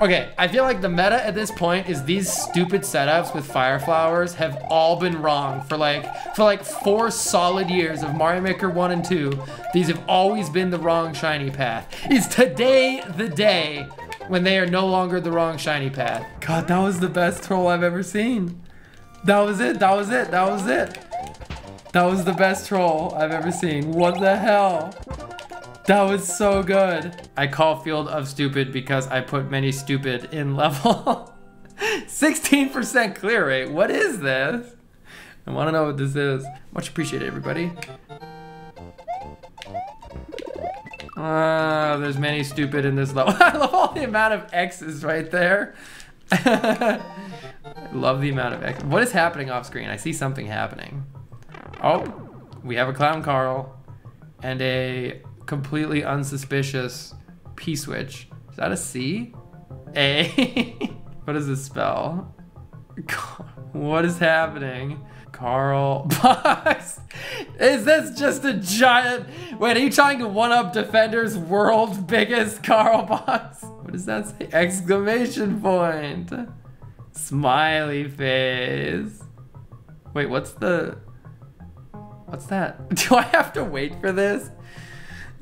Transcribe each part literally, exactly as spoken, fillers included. Okay, I feel like the meta at this point is these stupid setups with fire flowers have all been wrong for like for like four solid years of Mario Maker one and two. These have always been the wrong shiny path. Is today the day when they are no longer the wrong shiny path? God, that was the best troll I've ever seen. That was it, that was it, that was it. That was the best troll I've ever seen. What the hell? That was so good. I call Field of Stupid because I put many stupid in level. sixteen percent clear rate, what is this? I wanna know what this is. Much appreciated, everybody. Ah, uh, there's many stupid in this level. I love all the amount of X's right there. I love the amount of X's. What is happening off screen? I see something happening. Oh, we have a Clown Carl and a completely unsuspicious P-Switch. Is that a C? A? What does this spell? What is happening? Carl Box. Is this just a giant? Wait, are you trying to one-up Defender's world's biggest Carl Box? What does that say? Exclamation point. Smiley face. Wait, what's the... What's that? Do I have to wait for this?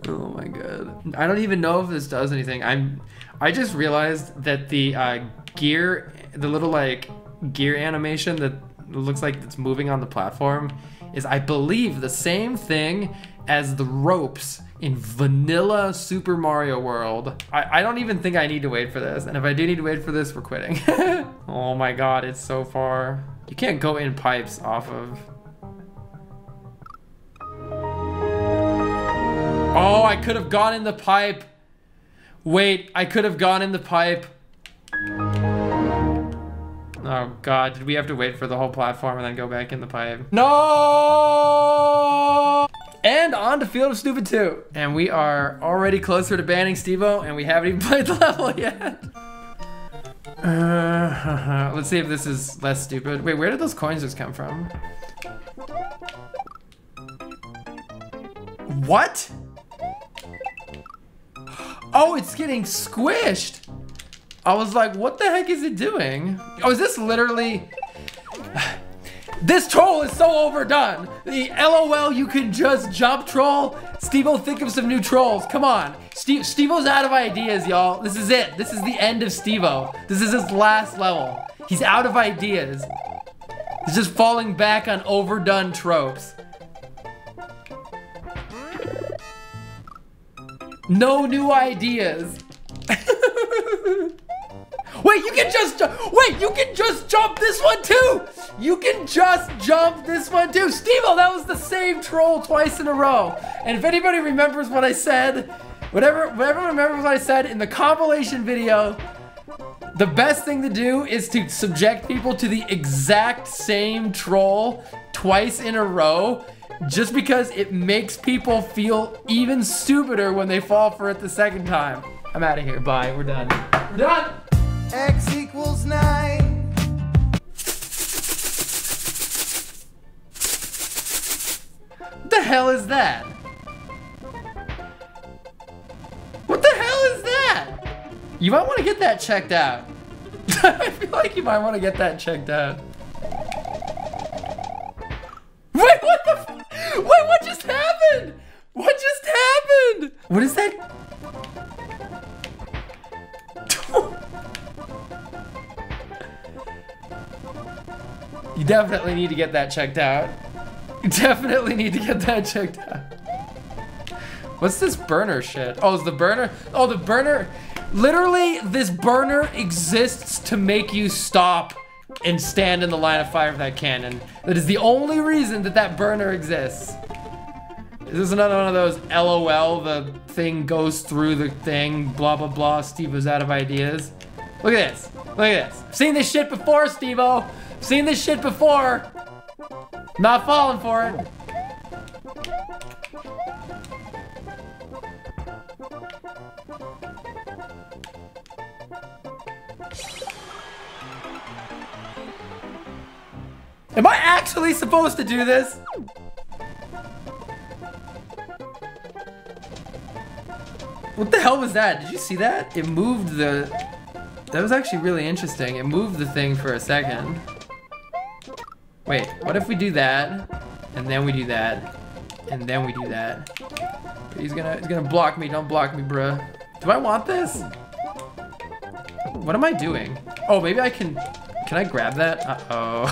Oh my god. I don't even know if this does anything. I'm, I just realized that the uh, gear, the little like gear animation that looks like it's moving on the platform is, I believe, the same thing as the ropes in vanilla Super Mario World. I, I don't even think I need to wait for this. And if I do need to wait for this, we're quitting. Oh my god, it's so far. You can't go in pipes off of... Oh, I could have gone in the pipe. Wait, I could have gone in the pipe. Oh god, did we have to wait for the whole platform and then go back in the pipe? No! And on to Field of Stupid two. And we are already closer to banning Steve-O and we haven't even played the level yet. Uh, let's see if this is less stupid. Wait, where did those coins just come from? What? Oh, it's getting squished. I was like, what the heck is it doing? Oh, is this literally... This troll is so overdone. The LOL, you can just jump troll. Steve-O, think of some new trolls. Come on. Steve Steve-O's out of ideas, y'all. This is it. This is the end of Steve-O. This is his last level. He's out of ideas. He's just falling back on overdone tropes. No new ideas. Wait, you can just wait. You can just jump this one too. You can just jump this one too. Steve-O, that was the same troll twice in a row. And if anybody remembers what I said, whatever, whatever remembers what I said in the compilation video, the best thing to do is to subject people to the exact same troll twice in a row. Just because it makes people feel even stupider when they fall for it the second time. I'm out of here. Bye. We're done. We're done! X equals nine. What the hell is that? What the hell is that? You might want to get that checked out. I feel like you might want to get that checked out. Wait, what the f- Wait, what just happened? What just happened? What is that? You definitely need to get that checked out. You definitely need to get that checked out. What's this burner shit? Oh, it's the burner? Oh, the burner. Literally, this burner exists to make you stop and stand in the line of fire of that cannon. That is the only reason that that burner exists. Is this another one of those LOL, the thing goes through the thing, blah, blah, blah, Steve-O's out of ideas? Look at this, look at this. I've seen this shit before, Steve-O. I've seen this shit before. Not falling for it. Am I actually supposed to do this? What the hell was that? Did you see that? It moved the That was actually really interesting. It moved the thing for a second. Wait, what if we do that, and then we do that, and then we do that? He's gonna, he's gonna block me. Don't block me, bruh. Do I want this? What am I doing? Oh, maybe I can... Can I grab that? Uh-oh.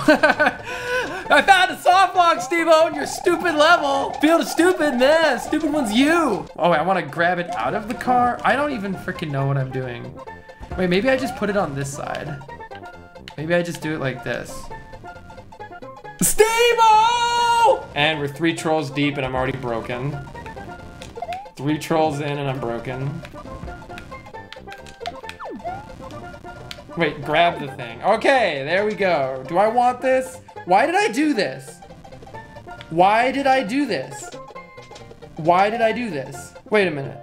I found a softlock, Steve-O, in your stupid level. Feel the stupid, man. Stupid one's you. Oh, wait, I want to grab it out of the car. I don't even freaking know what I'm doing. Wait, maybe I just put it on this side. Maybe I just do it like this. Steve-O! And we're three trolls deep, and I'm already broken. Three trolls in, and I'm broken. Wait, grab the thing. Okay, there we go. Do I want this? Why did I do this? Why did I do this? Why did I do this? Wait a minute.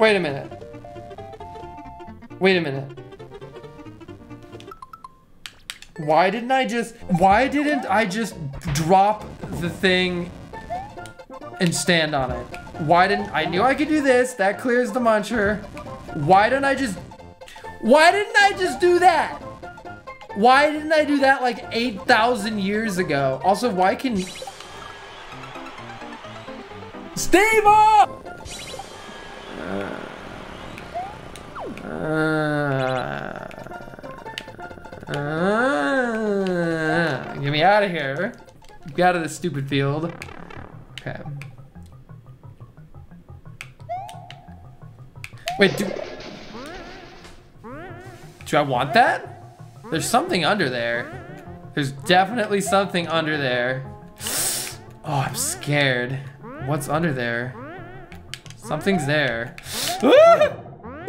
Wait a minute. Wait a minute. Why didn't I just... Why didn't I just drop the thing and stand on it? Why didn't... I knew I could do this. That clears the muncher. Why didn't I just... Why didn't I just do that? Why didn't I do that like eight thousand years ago? Also, why can... Steve-O! Uh, uh, uh, get me out of here. Get out of this stupid field. Okay. Wait, do... Do I want that? There's something under there. There's definitely something under there. Oh, I'm scared. What's under there? Something's there. Ah!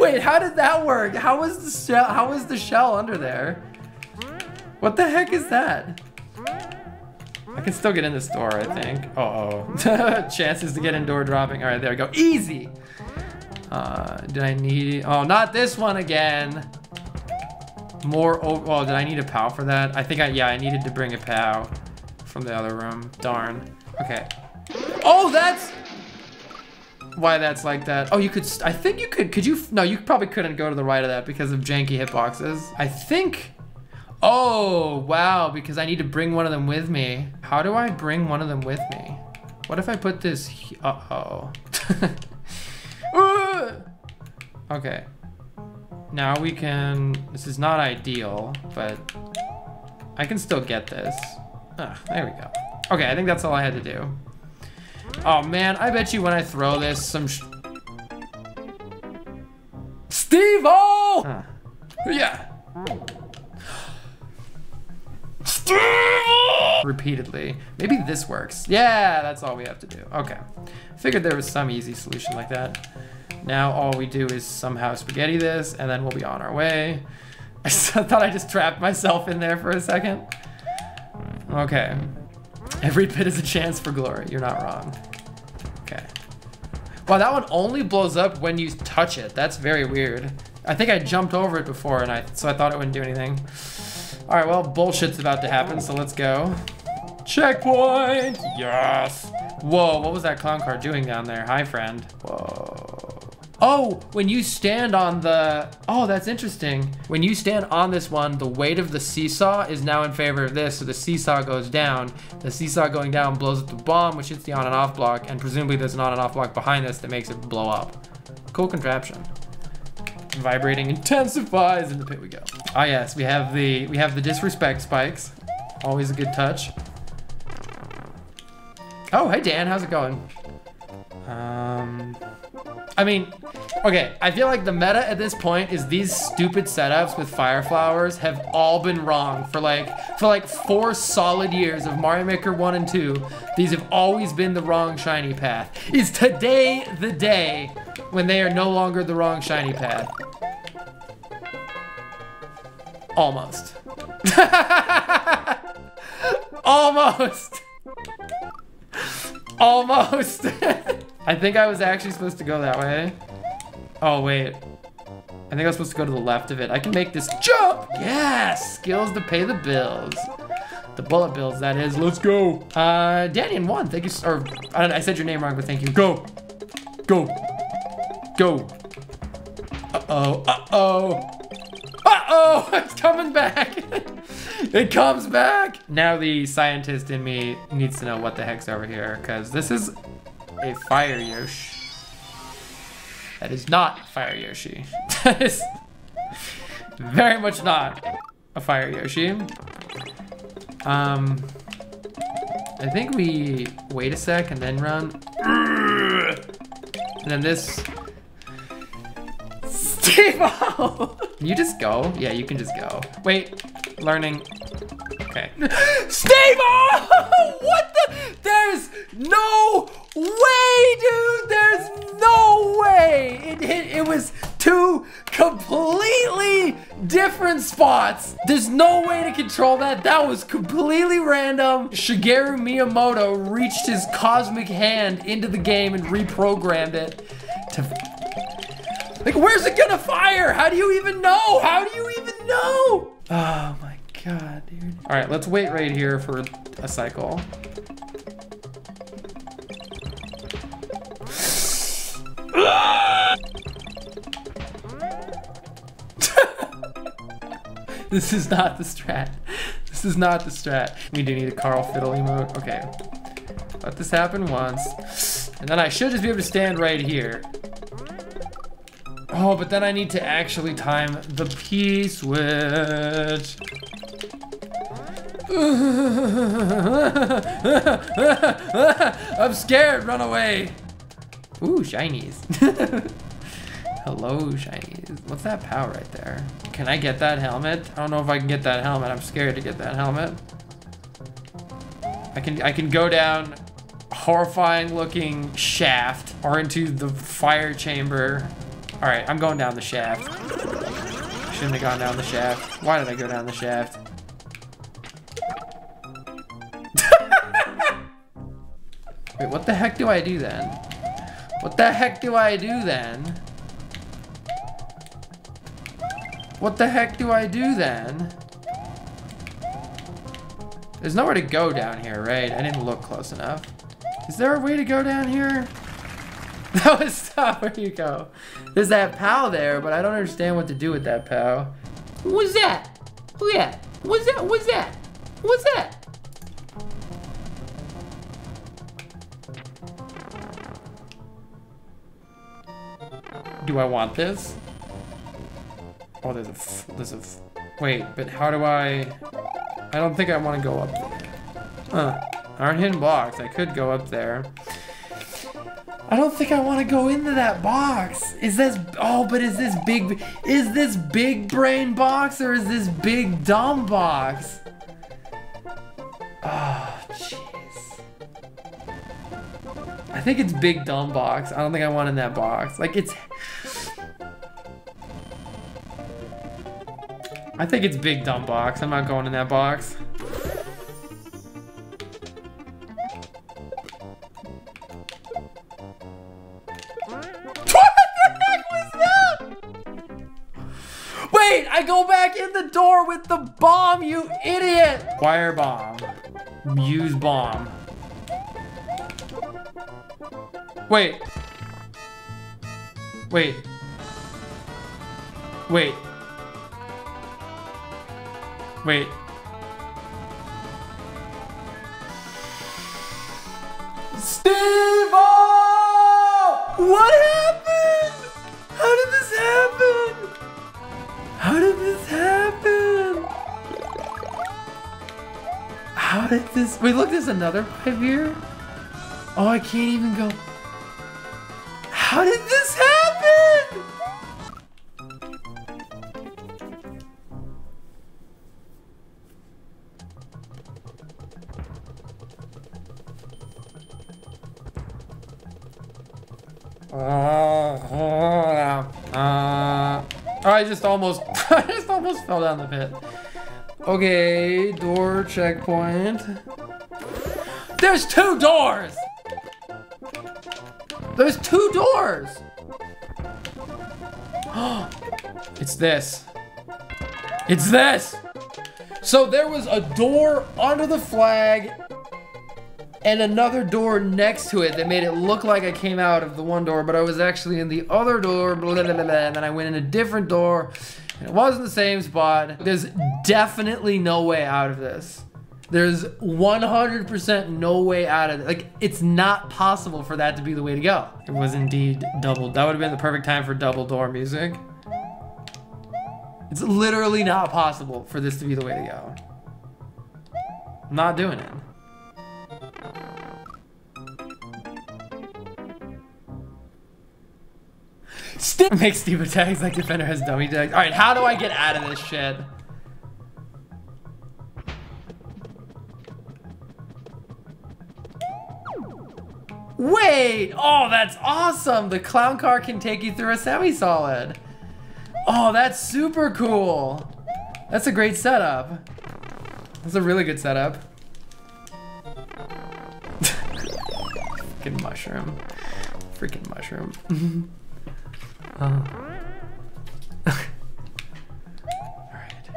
Wait, how did that work? How was the shell? How was the shell under there? What the heck is that? I can still get in the store, I think. Uh-oh. Chances to get in door dropping. All right, there we go. Easy. Uh, did I need? Oh, not this one again. More over, oh, did I need a POW for that? I think I, yeah, I needed to bring a POW from the other room, darn. Okay. Oh, that's why that's like that. Oh, you could, I think you could, could you, no, you probably couldn't go to the right of that because of janky hitboxes. I think, oh, wow, because I need to bring one of them with me. How do I bring one of them with me? What if I put this, uh-oh. Okay. Now we can, this is not ideal, but I can still get this. Ah, there we go. Okay, I think that's all I had to do. Oh man, I bet you when I throw this, some sh Steve-O! Huh. Yeah. Steve-O! Repeatedly. Maybe this works. Yeah, that's all we have to do. Okay. Figured there was some easy solution like that. Now all we do is somehow spaghetti this, and then we'll be on our way. I thought I just trapped myself in there for a second. Okay. Every bit is a chance for glory. You're not wrong. Okay. Wow, that one only blows up when you touch it. That's very weird. I think I jumped over it before, and I so I thought it wouldn't do anything. All right, well, bullshit's about to happen, so let's go. Checkpoint! Yes! Whoa, what was that clown car doing down there? Hi, friend. Whoa. Oh, when you stand on the, oh, that's interesting. When you stand on this one, the weight of the seesaw is now in favor of this, so the seesaw goes down. The seesaw going down blows up the bomb, which hits the on and off block, and presumably there's an on and off block behind this that makes it blow up. Cool contraption. Vibrating intensifies, and in the pit we go. Ah, yes, we have the, we have the disrespect spikes. Always a good touch. Oh, hey Dan, how's it going? Um... I mean, okay, I feel like the meta at this point is these stupid setups with fire flowers have all been wrong for like for like four solid years of Mario Maker one and two. These have always been the wrong shiny path. Is today the day when they are no longer the wrong shiny path? Almost. Almost. Almost. I think I was actually supposed to go that way. Oh, wait. I think I was supposed to go to the left of it. I can make this jump! Yes! Skills to pay the bills. The bullet bills, that is. Let's go! Uh, Danny and Juan, thank you. Or, I don't know, I said your name wrong, but thank you. Go! Go! Go! Uh-oh, uh-oh! Ah! No, it's coming back. It comes back. Now the scientist in me needs to know what the heck's over here, because this is a fire Yoshi. That is not fire Yoshi. That is very much not a fire Yoshi. Um, I think we wait a sec and then run. And then this. Steve-O! Can you just go? Yeah, you can just go. Wait, learning. Okay. Steve-O! What the? There's no way, dude! There's no way! It hit, it was two completely different spots. There's no way to control that. That was completely random. Shigeru Miyamoto reached his cosmic hand into the game and reprogrammed it to... Like, where's it gonna fire? How do you even know? How do you even know? Oh my god, dude. All right, let's wait right here for a cycle. This is not the strat. This is not the strat. We do need a Carl Fiddle emote. Okay, let this happen once. And then I should just be able to stand right here. Oh, but then I need to actually time the P switch. I'm scared, run away. Ooh, shinies. Hello, shinies. What's that pow right there? Can I get that helmet? I don't know if I can get that helmet. I'm scared to get that helmet. I can, I can go down horrifying looking shaft or into the fire chamber. All right, I'm going down the shaft. Shouldn't have gone down the shaft. Why did I go down the shaft? Wait, what the heck do I do then? What the heck do I do then? What the heck do I do then? There's nowhere to go down here, right? I didn't look close enough. Is there a way to go down here? That was tough. Where you go? There's that pal there, but I don't understand what to do with that pal. What's that? Who that? What's that? What's that? What's that? Do I want this? Oh, there's a f there's a f wait, but how do I? I don't think I want to go up there. Huh. Aren't hidden blocks. I could go up there. I don't think I want to go into that box. Is this, oh, but is this big, is this big brain box or is this big dumb box? Oh, jeez. I think it's big dumb box. I don't think I want in that box. Like it's, I think it's big dumb box. I'm not going in that box. I go back in the door with the bomb, you idiot! Fire bomb. Use bomb. Wait. Wait. Wait. Wait. Steve-O! What happened? How did this happen? How did this happen? How did this? Wait, look, there's another pipe here. Oh, I can't even go. How did this happen? Uh, uh, I just almost I just almost fell down the pit. Okay, door checkpoint. There's two doors! There's two doors! It's this. It's this! So there was a door under the flag and another door next to it that made it look like I came out of the one door, but I was actually in the other door, blah, blah, blah, blah, and then I went in a different door. It wasn't the same spot. There's definitely no way out of this. There's one hundred percent no way out of it. Like, it's not possible for that to be the way to go. It was indeed double. That would have been the perfect time for double door music. It's literally not possible for this to be the way to go. I'm not doing it. St- Make Steve attacks like defender has dummy decks. All right, how do I get out of this shit? Wait! Oh, that's awesome! The clown car can take you through a semi-solid. Oh, that's super cool! That's a great setup. That's a really good setup. Freaking mushroom. Freaking mushroom. uh. Alright.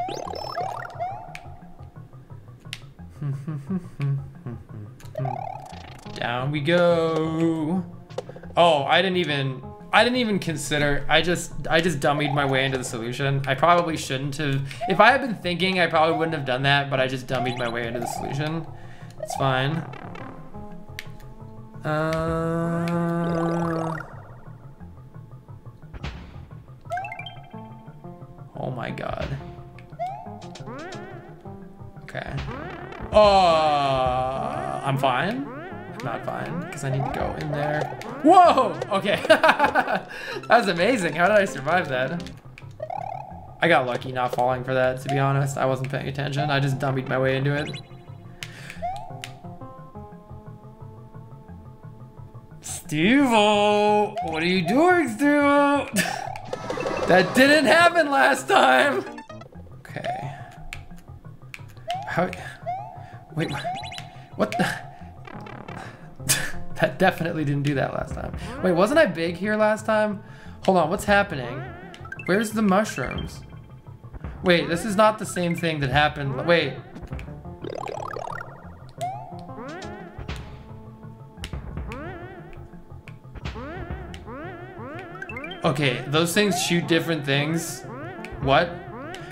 Down we go. Oh, I didn't even, I didn't even consider, I just, I just dummied my way into the solution. I probably shouldn't have, if I had been thinking, I probably wouldn't have done that, but I just dummied my way into the solution. It's fine. Uh... Oh my God. Okay. Oh, I'm fine. Not fine, because I need to go in there. Whoa! Okay. That was amazing. How did I survive that? I got lucky not falling for that, to be honest. I wasn't paying attention. I just dummied my way into it. Steve-O! What are you doing, Steve-O? That didn't happen last time! Okay. How... Wait, what the... That definitely didn't do that last time. Wait, wasn't I big here last time? Hold on, what's happening? Where's the mushrooms? Wait, this is not the same thing that happened. Wait. Okay, those things shoot different things. What?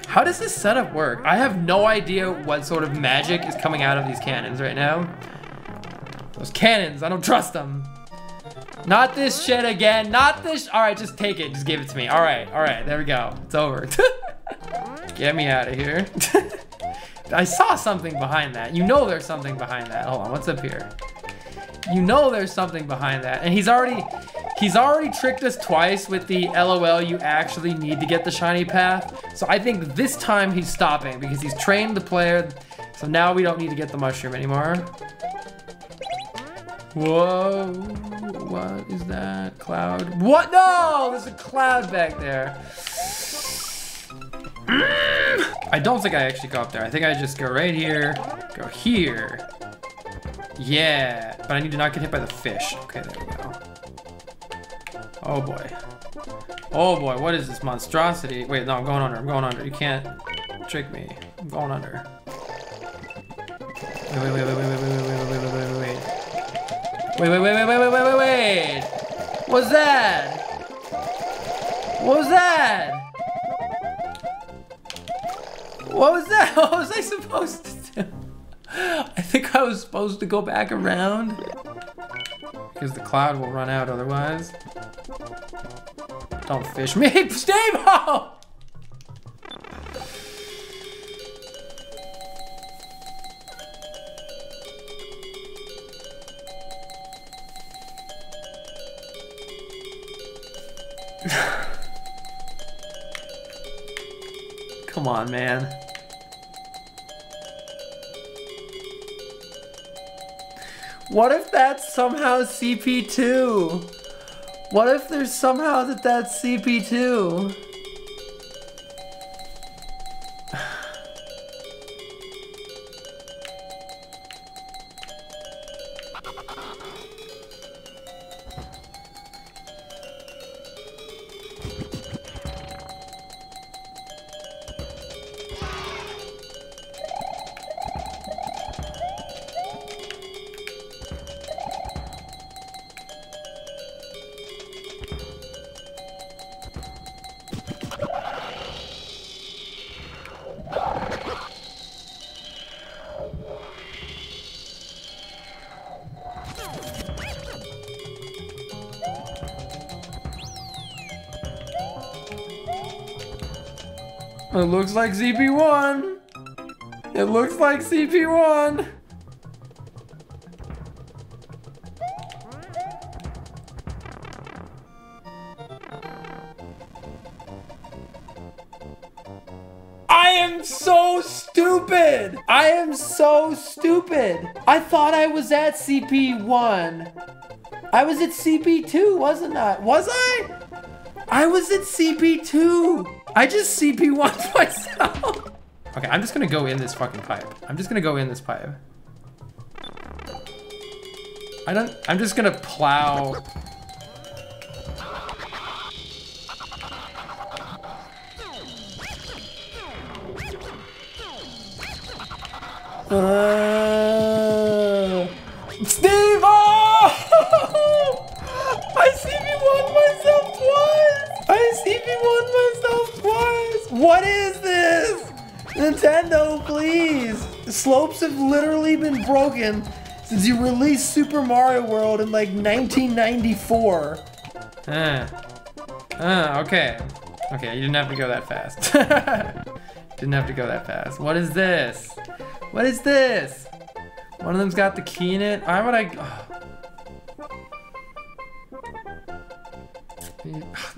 How does this setup work? I have no idea what sort of magic is coming out of these cannons right now. Those cannons, I don't trust them. Not this shit again, not this. All right, just take it, just give it to me. All right, all right, there we go, it's over. Get me out of here. I saw something behind that. You know there's something behind that. Hold on, what's up here? You know there's something behind that. And he's already, he's already tricked us twice with the LOL, you actually need to get the shiny path. So I think this time he's stopping because he's trained the player. So now we don't need to get the mushroom anymore. Whoa, what is that? Cloud? What? No, there's a cloud back there. Mm. I don't think I actually go up there. I think I just go right here, go here. Yeah, but I need to not get hit by the fish. Okay, there we go. Oh boy. Oh boy, what is this monstrosity? Wait, no, I'm going under, I'm going under. You can't trick me. I'm going under. Wait, wait, wait, wait, wait, wait, wait, wait, wait, wait, wait, wait. Wait, wait, wait, wait, wait, wait, wait, wait, wait! What's that? What was that? What was that? What was I supposed to do? I think I was supposed to go back around. Because the cloud will run out otherwise. Don't fish me, Steve-O! Come on, man. What if that's somehow C P two? What if there's somehow that that's C P two? It looks like C P one. It looks like C P one. I am so stupid. I am so stupid. I thought I was at C P one. I was at C P two, wasn't I? Was I? I was at C P two. I just C P one'd myself. Okay, I'm just gonna go in this fucking pipe. I'm just gonna go in this pipe. I don't- I'm just gonna plow. Uh, Steve-O! I C P one'd myself twice! I C P one'd myself twice! What is this? Nintendo, please! The slopes have literally been broken since you released Super Mario World in like nineteen ninety-four. Uh, uh, okay. Okay, you didn't have to go that fast. Didn't have to go that fast. What is this? What is this? One of them's got the key in it. Why would I...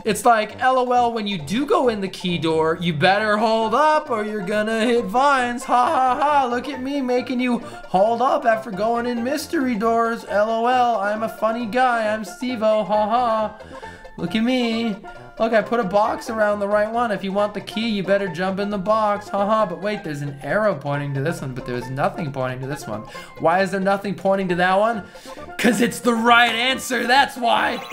It's like, LOL, when you do go in the key door, you better hold up or you're gonna hit vines. Ha ha ha, look at me making you hold up after going in mystery doors. LOL, I'm a funny guy, I'm Steve-O, ha ha. Look at me. Look, I put a box around the right one. If you want the key, you better jump in the box. Haha, but wait, there's an arrow pointing to this one, but there's nothing pointing to this one. Why is there nothing pointing to that one? Cause it's the right answer, that's why.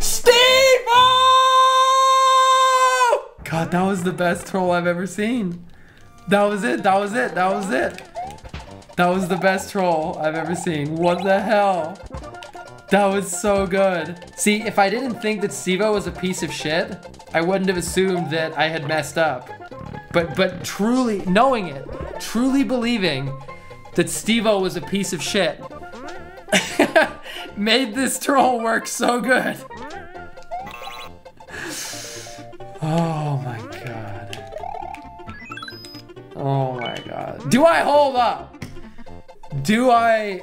Steve-O! God, that was the best troll I've ever seen. That was it, that was it, that was it. That was the best troll I've ever seen. What the hell? That was so good. See, if I didn't think that Steve-O was a piece of shit, I wouldn't have assumed that I had messed up. But, but truly, knowing it, truly believing that Steve-O was a piece of shit, made this troll work so good. Oh my god. Oh my god. Do I hold up? Do I...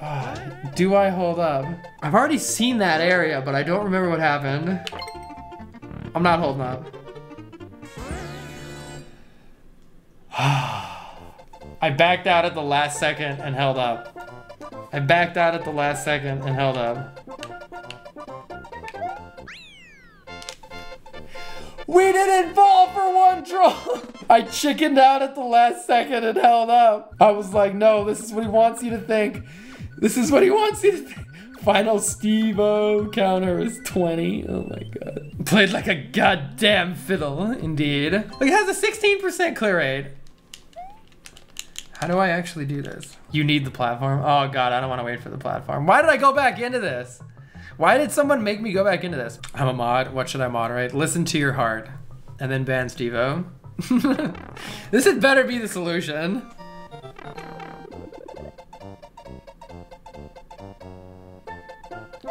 Uh, do I hold up? I've already seen that area, but I don't remember what happened. I'm not holding up. I backed out at the last second and held up. I backed out at the last second and held up. We didn't fall for one troll! I chickened out at the last second and held up. I was like, no, this is what he wants you to think. This is what he wants you to think. Final Steve-O counter is twenty. Oh my god. Played like a goddamn fiddle, indeed. Look, it has a sixteen percent clear rate. How do I actually do this? You need the platform? Oh god, I don't want to wait for the platform. Why did I go back into this? Why did someone make me go back into this? I'm a mod, what should I moderate? Listen to your heart, and then ban Steve-O. This had better be the solution.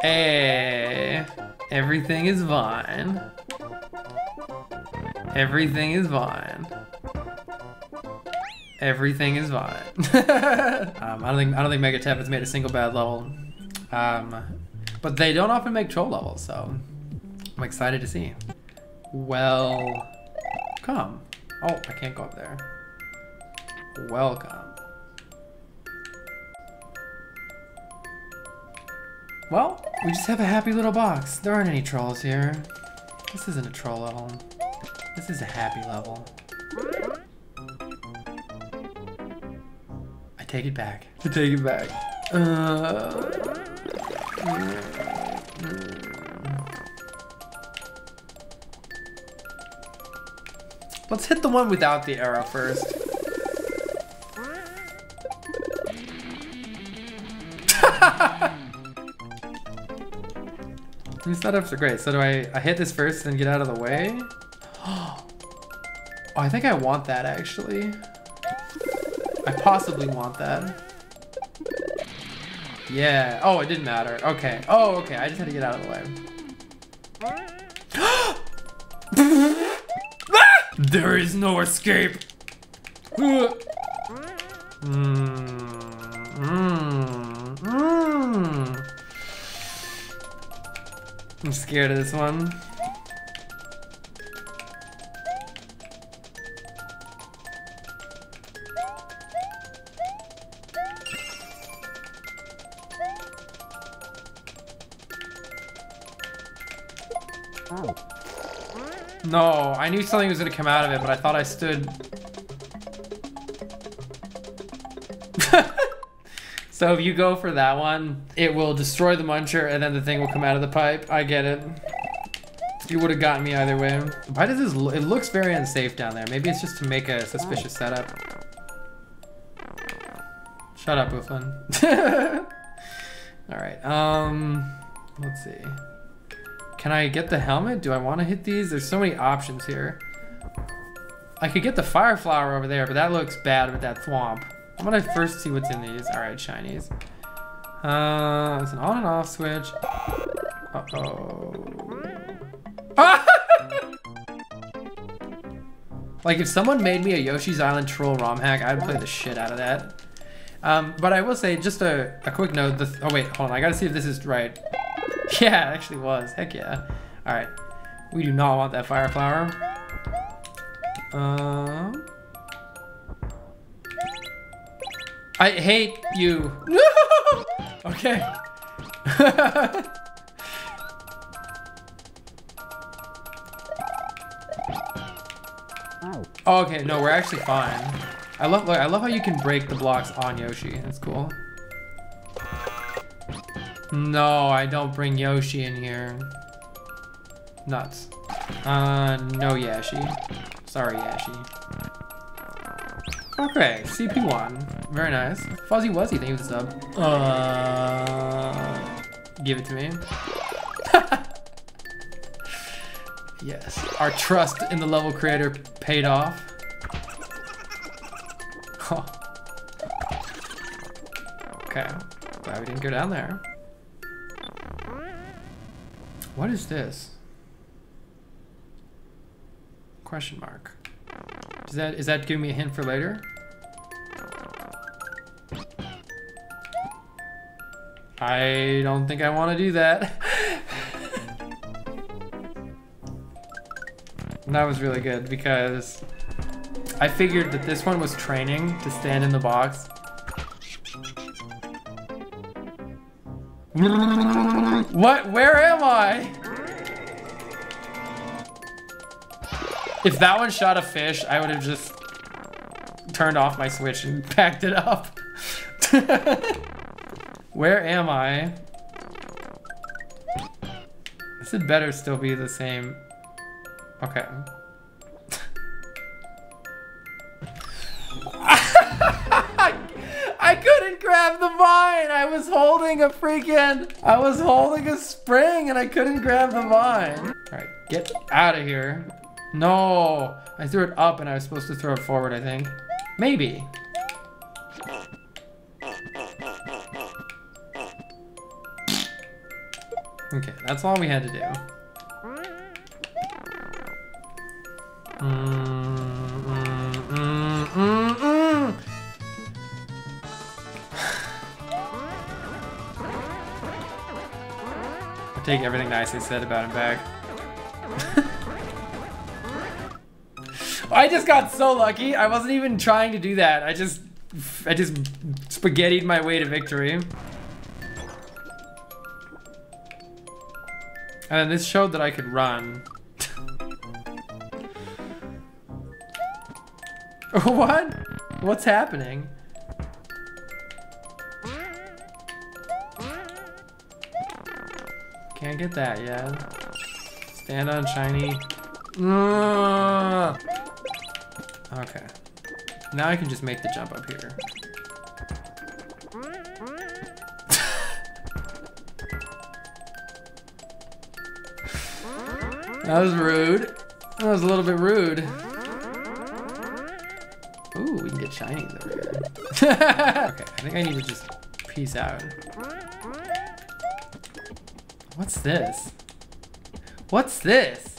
Hey, everything is Vine. Everything is Vine. Everything is Vine. um, I don't think I don't think Megatap has made a single bad level. Um, But they don't often make troll levels, so I'm excited to see. Well, come. Oh, I can't go up there. Welcome. Well, we just have a happy little box. There aren't any trolls here. This isn't a troll level. This is a happy level. I take it back. I take it back. Uh... Let's hit the one without the arrow first. These setups are great. So do I, I hit this first and get out of the way? Oh, I think I want that actually. I possibly want that. Yeah. Oh, it didn't matter. Okay. Oh, okay. I just had to get out of the way. There is no escape. Mm, mm, mm. I'm scared of this one. No, I knew something was gonna come out of it, but I thought I stood. So if you go for that one, it will destroy the muncher and then the thing will come out of the pipe. I get it. You would have gotten me either way. Why does this lo- it looks very unsafe down there. Maybe it's just to make a suspicious setup. Shut up, Ooflin. All right, um, let's see. Can I get the helmet? Do I want to hit these? There's so many options here. I could get the fire flower over there, but that looks bad with that thwomp. I'm gonna first see what's in these. All right, shinies. Uh, it's an on and off switch. Uh-oh. Like if someone made me a Yoshi's Island troll ROM hack, I'd play the shit out of that. Um, but I will say just a, a quick note. The oh wait, hold on. I gotta see if this is right. Yeah, it actually was. Heck yeah. All right. We do not want that fire flower. Um. I hate you. No! Okay. Oh, okay, no, we're actually fine. I love look, I love how you can break the blocks on Yoshi. That's cool. No, I don't bring Yoshi in here. Nuts. Uh, no Yoshi. Sorry, Yoshi. Okay, C P one. Very nice. Fuzzy Wuzzy, thank you for the sub. Uh, give it to me. Yes. Our trust in the level creator paid off. Huh. Okay. Glad we didn't go down there. What is this? Question mark. Is that, is that giving me a hint for later? I don't think I want to do that. That was really good because I figured that this one was training to stand in the box. What? Where am I? If that one shot a fish, I would have just turned off my Switch and packed it up. Where am I? This had better still be the same. Okay. I couldn't grab the vine! I was holding a freaking... I was holding a spring and I couldn't grab the vine. All right, get out of here. No, I threw it up and I was supposed to throw it forward, I think. Maybe. Okay, that's all we had to do. Mm, mm, mm, mm, mm. I take everything nice they said about him back. I just got so lucky. I wasn't even trying to do that. I just, I just spaghettied my way to victory. And then this showed that I could run. What? What's happening? Can't get that yet. Stand on shiny. Mm. Okay, now I can just make the jump up here. That was rude. That was a little bit rude. Ooh, we can get shinies over here. Okay, I think I need to just peace out. What's this? What's this?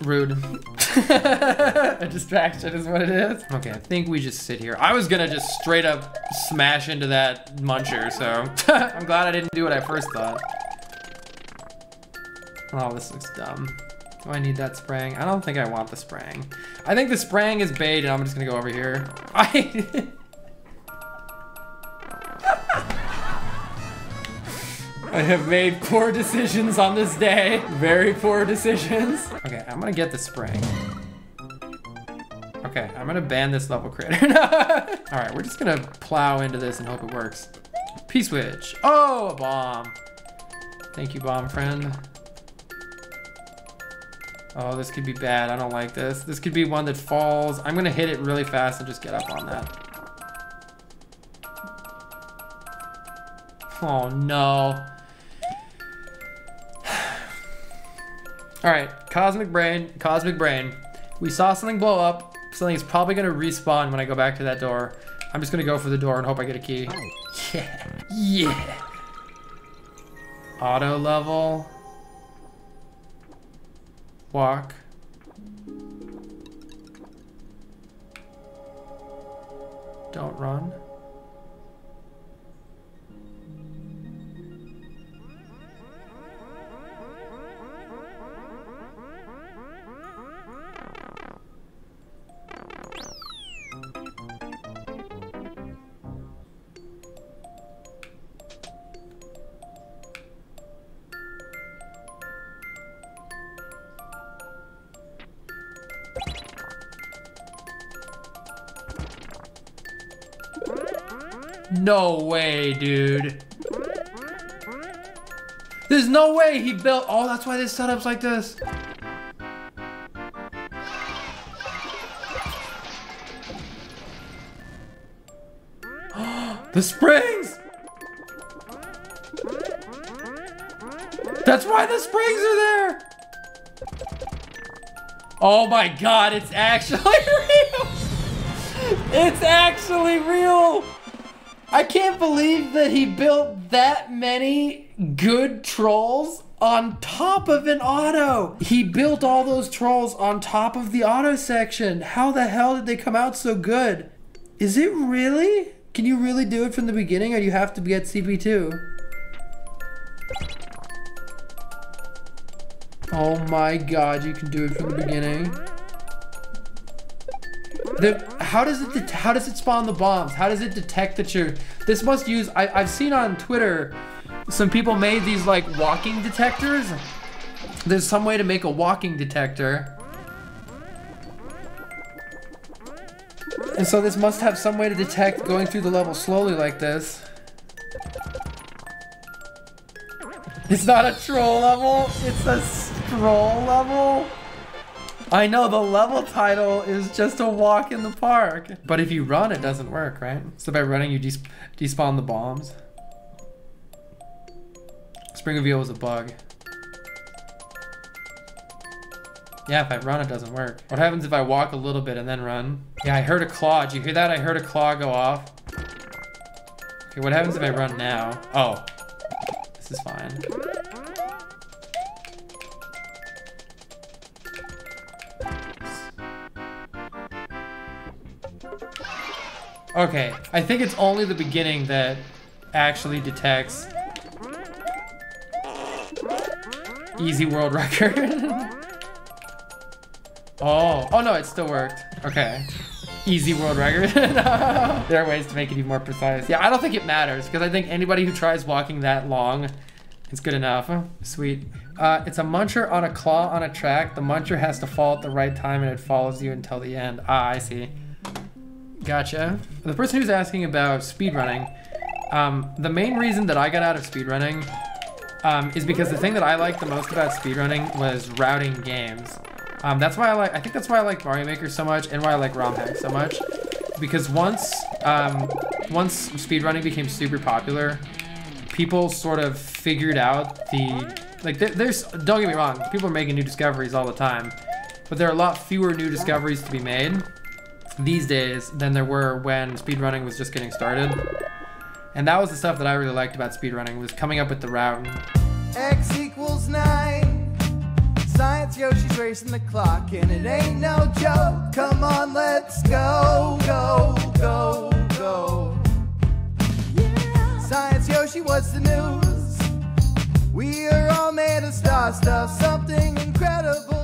Rude. A distraction is what it is. Okay, I think we just sit here. I was gonna just straight up smash into that muncher, so I'm glad I didn't do what I first thought. Oh, this looks dumb. Do I need that sprang? I don't think I want the sprang. I think the sprang is bait and I'm just gonna go over here. I I have made poor decisions on this day. Very poor decisions. Okay, I'm gonna get the spring. Okay, I'm gonna ban this level creator. All right, we're just gonna plow into this and hope it works. P-switch. Oh, a bomb. Thank you, bomb friend. Oh, this could be bad. I don't like this. This could be one that falls. I'm gonna hit it really fast and just get up on that. Oh, no. All right, Cosmic Brain, Cosmic Brain. We saw something blow up. Something's probably gonna respawn when I go back to that door. I'm just gonna go for the door and hope I get a key. Yeah, yeah. Auto level. Walk. Don't run. No way, dude. There's no way he built. Oh, that's why this setup's like this. The springs. That's why the springs are there. Oh my God, it's actually real. It's actually real. I can't believe that he built that many good trolls on top of an auto. He built all those trolls on top of the auto section. How the hell did they come out so good? Is it really? Can you really do it from the beginning, or do you have to be at C P two? Oh my God, you can do it from the beginning. The, how does it how does it spawn the bombs? How does it detect that you're? This must use. I, I've seen on Twitter, some people made these like walking detectors. There's some way to make a walking detector, and so this must have some way to detect going through the level slowly like this. It's not a troll level. It's a stroll level. I know the level title is just a walk in the park. But if you run, it doesn't work, right? So by running, you des despawn the bombs. Spring reveal was a bug. Yeah, if I run, it doesn't work. What happens if I walk a little bit and then run? Yeah, I heard a claw. Did you hear that? I heard a claw go off. Okay, what happens if I run now? Oh, this is fine. Okay, I think it's only the beginning that actually detects. Easy world record. Oh, oh no, it still worked. Okay, easy world record. No. There are ways to make it even more precise. Yeah, I don't think it matters because I think anybody who tries walking that long, it's good enough. Sweet. Uh, it's a muncher on a claw on a track. The muncher has to fall at the right time and it follows you until the end. Ah, I see. Gotcha. The person who's asking about speedrunning, um, the main reason that I got out of speedrunning um, is because the thing that I liked the most about speedrunning was routing games. Um, that's why I like, I think that's why I like Mario Maker so much and why I like Romhack so much. Because once um, once speedrunning became super popular, people sort of figured out the, like, there, there's, don't get me wrong, people are making new discoveries all the time, but there are a lot fewer new discoveries to be made these days than there were when speedrunning was just getting started. And that was the stuff that I really liked about speedrunning, was coming up with the route. X equals nine. Science Yoshi's racing the clock, and it ain't no joke. Come on, let's go, go, go, go. Yeah. Science Yoshi, what's the news? We are all made of star stuff, something incredible.